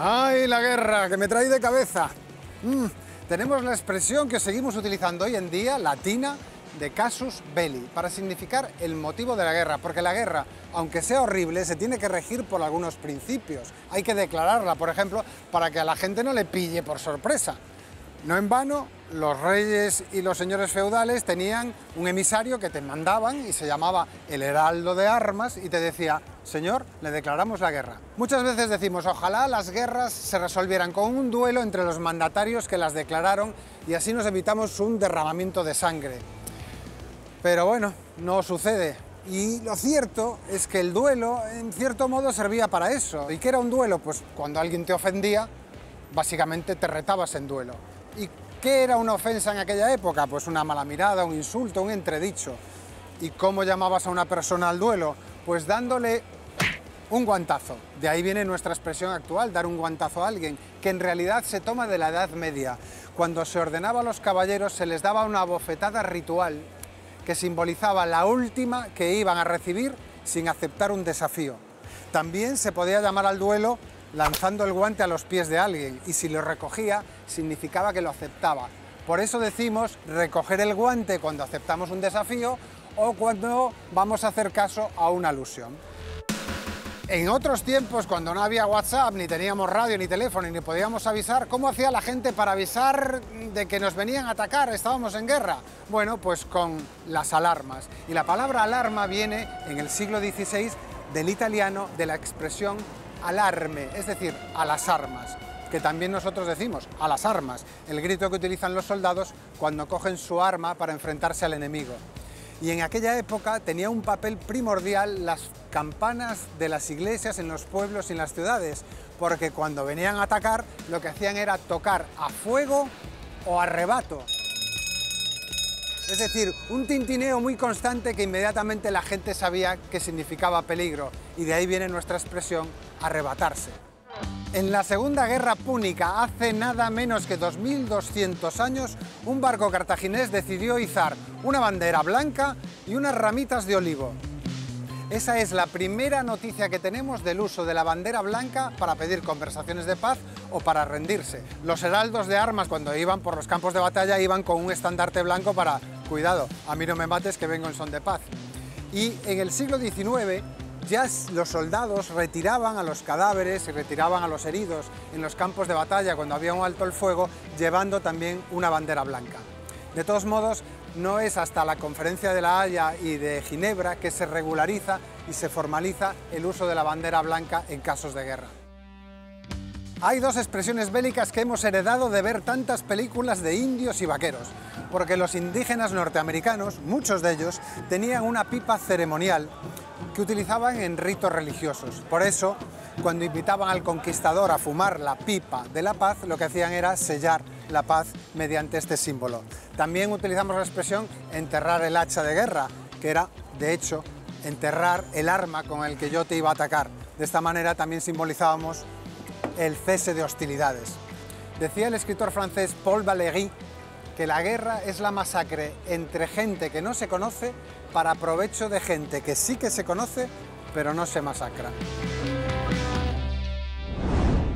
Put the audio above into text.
¡Ay, la guerra, que me traí de cabeza! Tenemos la expresión que seguimos utilizando hoy en día, latina, de casus belli, para significar el motivo de la guerra, porque la guerra, aunque sea horrible, se tiene que regir por algunos principios. Hay que declararla, por ejemplo, para que a la gente no le pille por sorpresa. No en vano, los reyes y los señores feudales tenían un emisario que te mandaban y se llamaba el heraldo de armas y te decía: señor, le declaramos la guerra. Muchas veces decimos: ojalá las guerras se resolvieran con un duelo entre los mandatarios que las declararon y así nos evitamos un derramamiento de sangre. Pero bueno, no sucede. Y lo cierto es que el duelo, en cierto modo, servía para eso. ¿Y qué era un duelo? Pues cuando alguien te ofendía, básicamente te retabas en duelo. ¿Y qué era una ofensa en aquella época? Pues una mala mirada, un insulto, un entredicho. ¿Y cómo llamabas a una persona al duelo? Pues dándole un guantazo. De ahí viene nuestra expresión actual, dar un guantazo a alguien, que en realidad se toma de la Edad Media. Cuando se ordenaba a los caballeros se les daba una bofetada ritual que simbolizaba la última que iban a recibir sin aceptar un desafío. También se podía llamar al duelo lanzando el guante a los pies de alguien, y si lo recogía significaba que lo aceptaba. Por eso decimos recoger el guante cuando aceptamos un desafío o cuando vamos a hacer caso a una alusión. En otros tiempos, cuando no había WhatsApp, ni teníamos radio, ni teléfono, ni podíamos avisar, ¿cómo hacía la gente para avisar de que nos venían a atacar, estábamos en guerra? Bueno, pues con las alarmas. Y la palabra alarma viene, en el siglo XVI, del italiano, de la expresión alarme, es decir, a las armas, que también nosotros decimos a las armas, el grito que utilizan los soldados cuando cogen su arma para enfrentarse al enemigo. Y en aquella época tenía un papel primordial las campanas de las iglesias en los pueblos y en las ciudades, porque cuando venían a atacar lo que hacían era tocar a fuego o a rebato. Es decir, un tintineo muy constante que inmediatamente la gente sabía que significaba peligro, y de ahí viene nuestra expresión arrebatarse. En la Segunda Guerra Púnica, hace nada menos que 2200 años, un barco cartaginés decidió izar una bandera blanca y unas ramitas de olivo. Esa es la primera noticia que tenemos del uso de la bandera blanca para pedir conversaciones de paz o para rendirse. Los heraldos de armas, cuando iban por los campos de batalla, iban con un estandarte blanco para: cuidado, a mí no me mates, que vengo en son de paz. Y en el siglo XIX ya los soldados retiraban a los cadáveres y retiraban a los heridos en los campos de batalla cuando había un alto el fuego, llevando también una bandera blanca. De todos modos, no es hasta la Conferencia de La Haya y de Ginebra que se regulariza y se formaliza el uso de la bandera blanca en casos de guerra. Hay dos expresiones bélicas que hemos heredado de ver tantas películas de indios y vaqueros, porque los indígenas norteamericanos, muchos de ellos, tenían una pipa ceremonial que utilizaban en ritos religiosos. Por eso, cuando invitaban al conquistador a fumar la pipa de la paz, lo que hacían era sellar la paz mediante este símbolo. También utilizamos la expresión enterrar el hacha de guerra, que era, de hecho, enterrar el arma con el que yo te iba a atacar. De esta manera también simbolizábamos el cese de hostilidades. Decía el escritor francés Paul Valéry que la guerra es la masacre entre gente que no se conoce para provecho de gente que sí que se conoce, pero no se masacra.